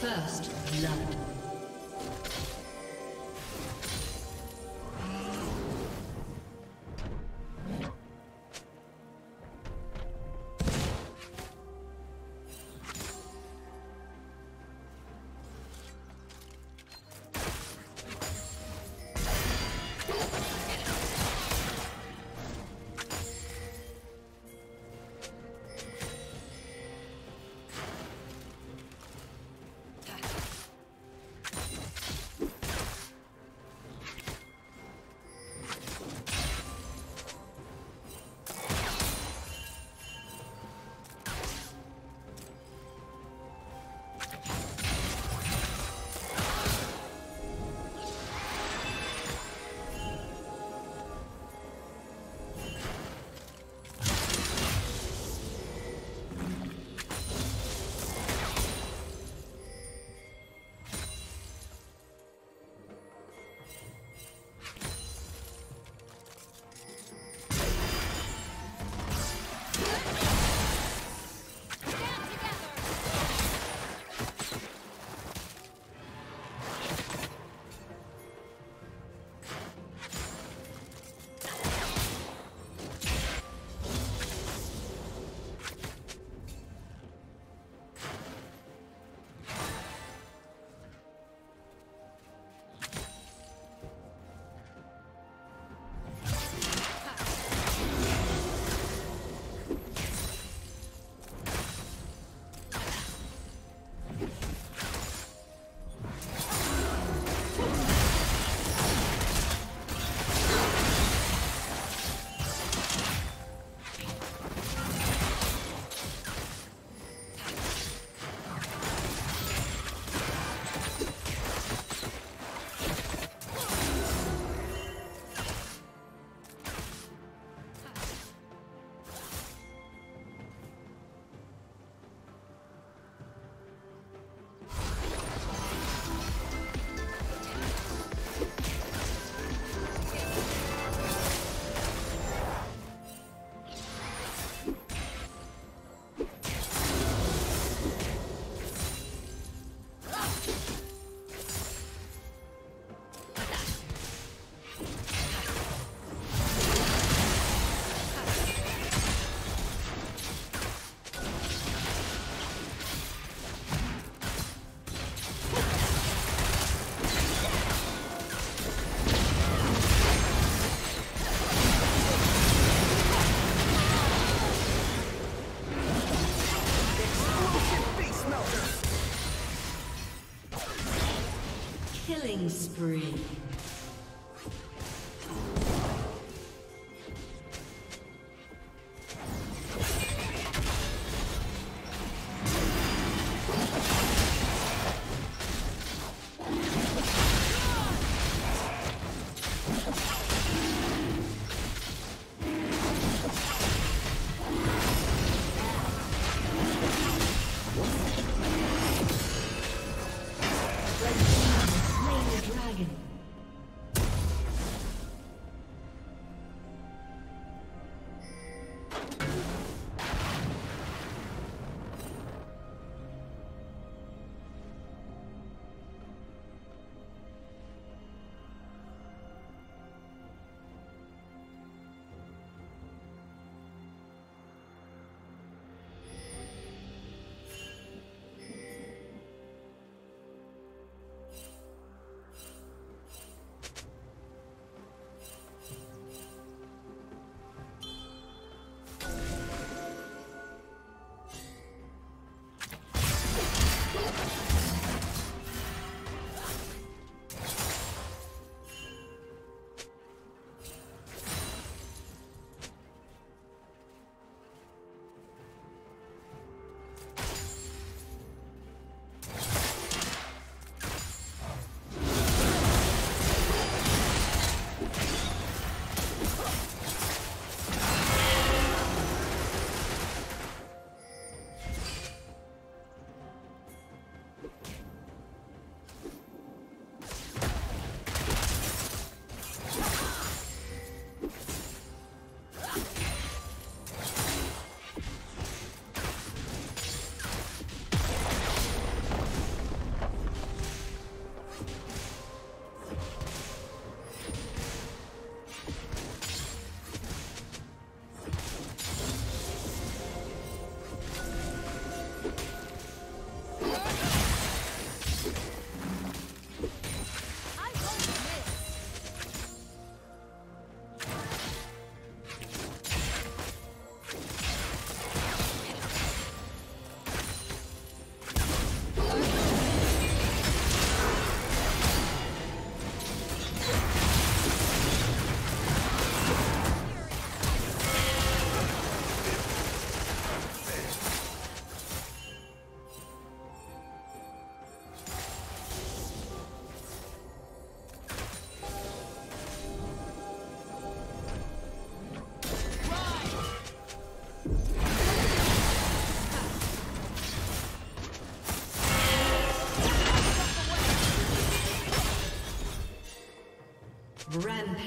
First blood. Killing spree. Dragon.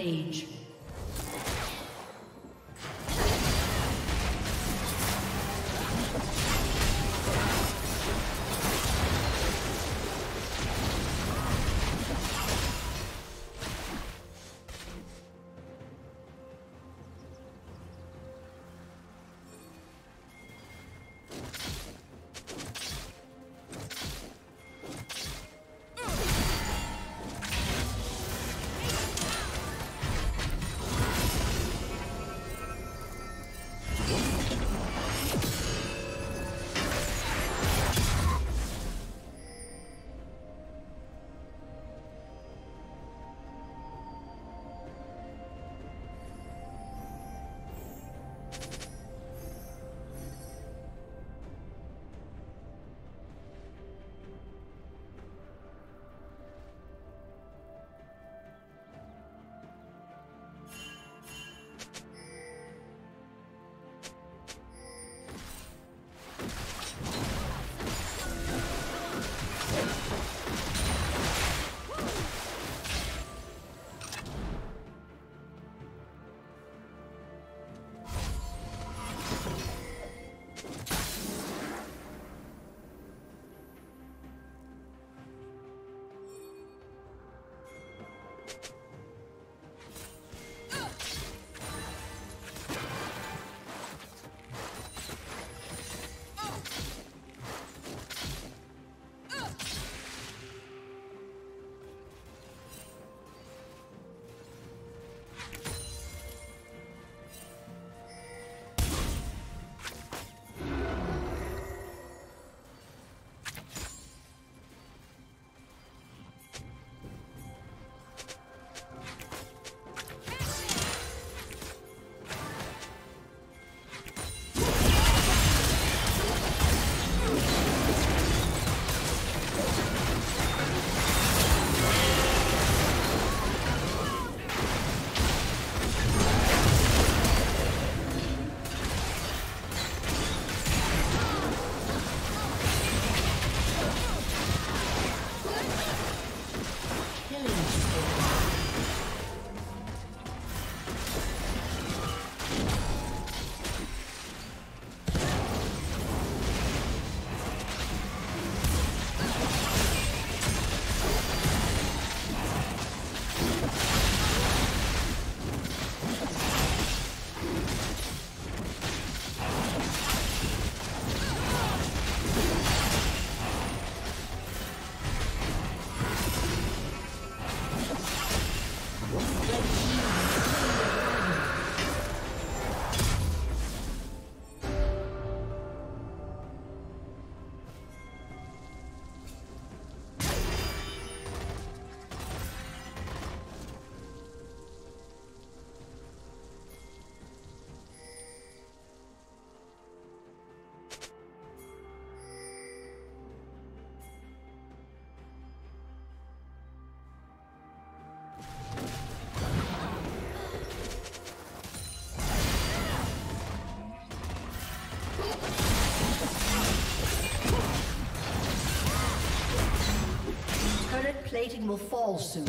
page. Plating will fall soon.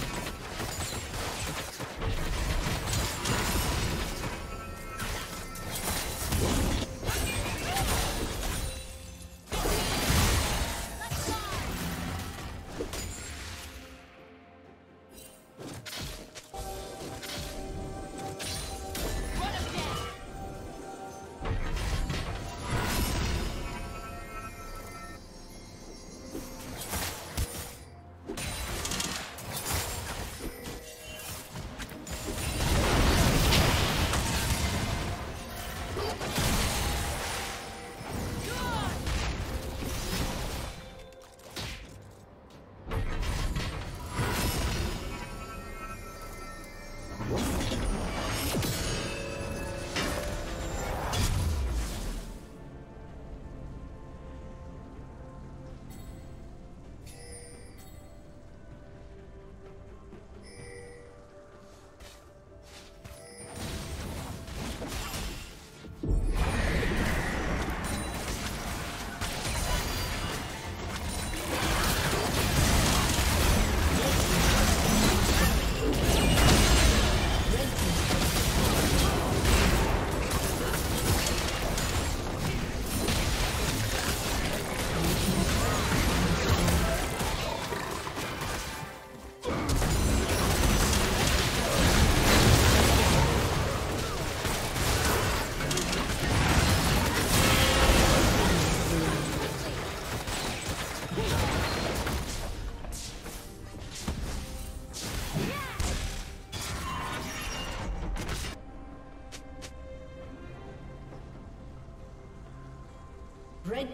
Red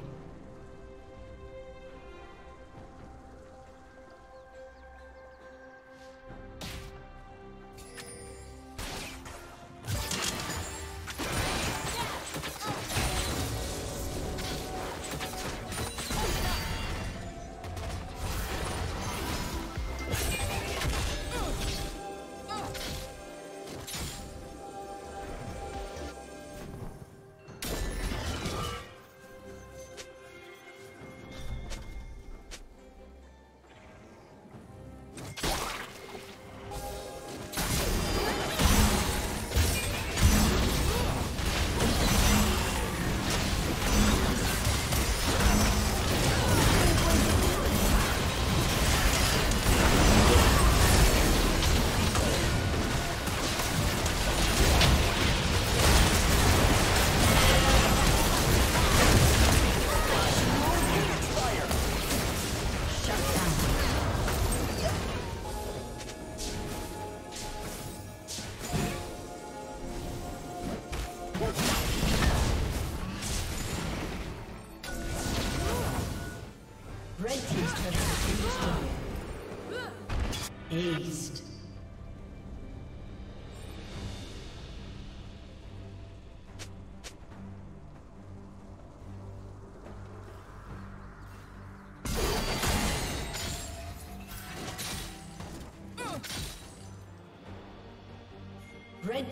Red team's turret has been destroyed. Aced. Red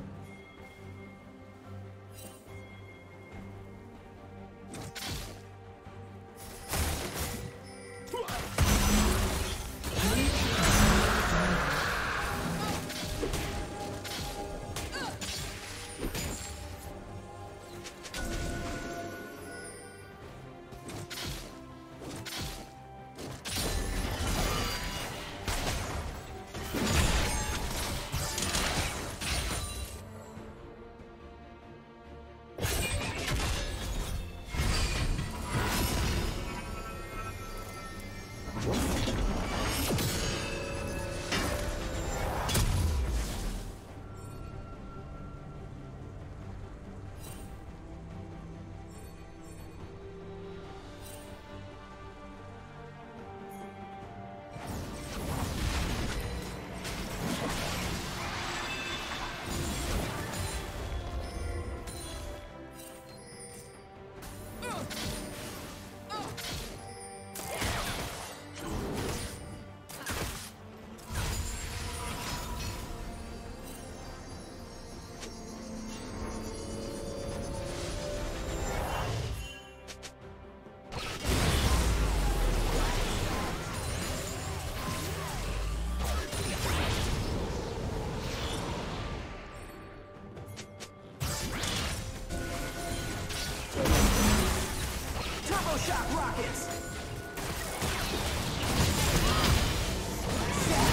Electroshock rockets! Snap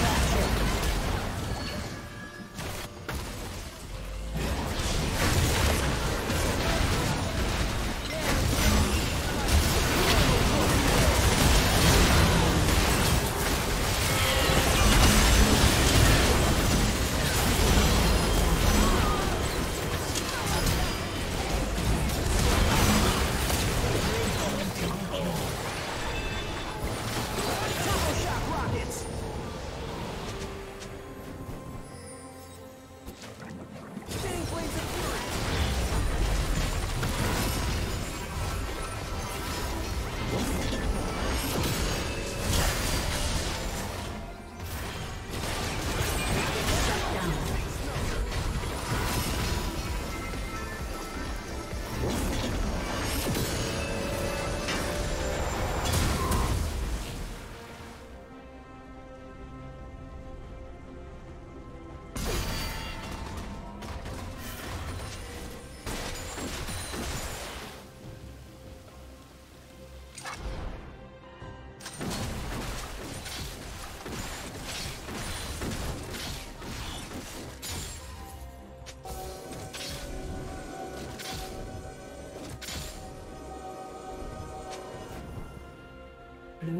Blue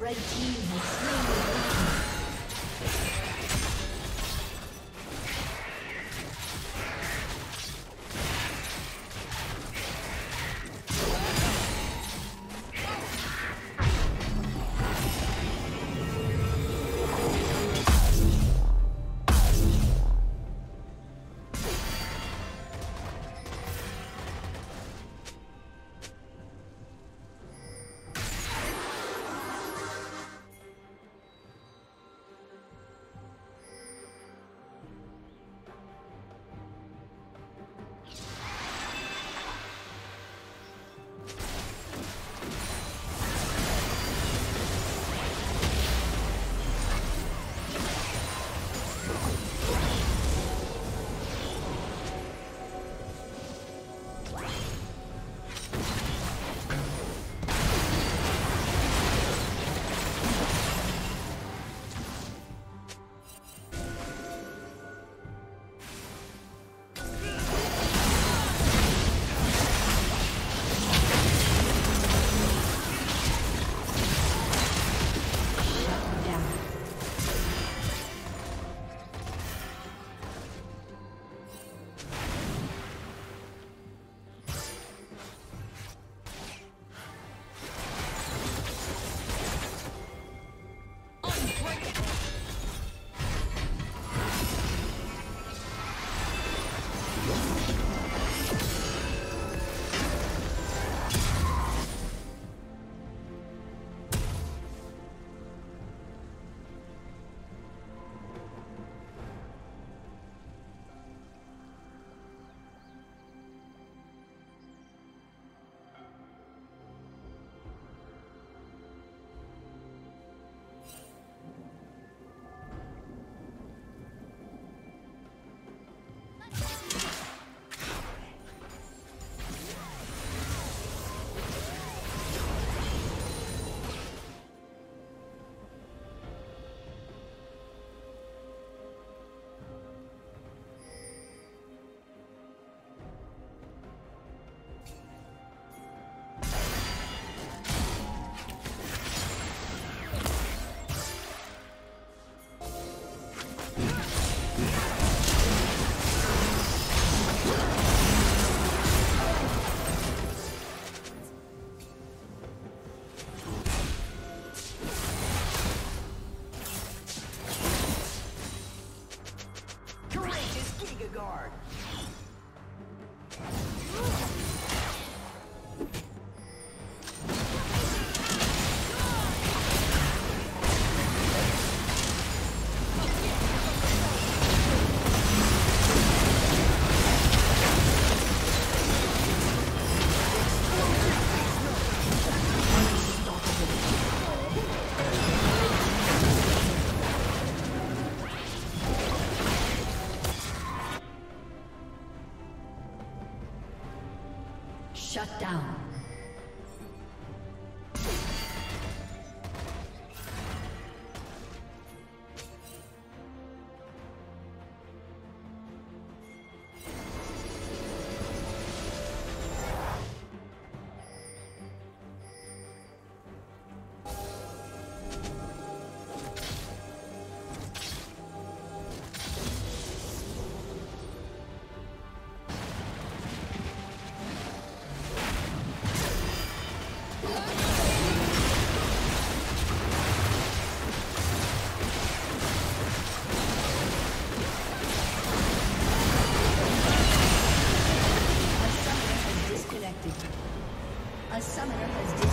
Red team has slain the red team. Shut down. A summoner has disconnected.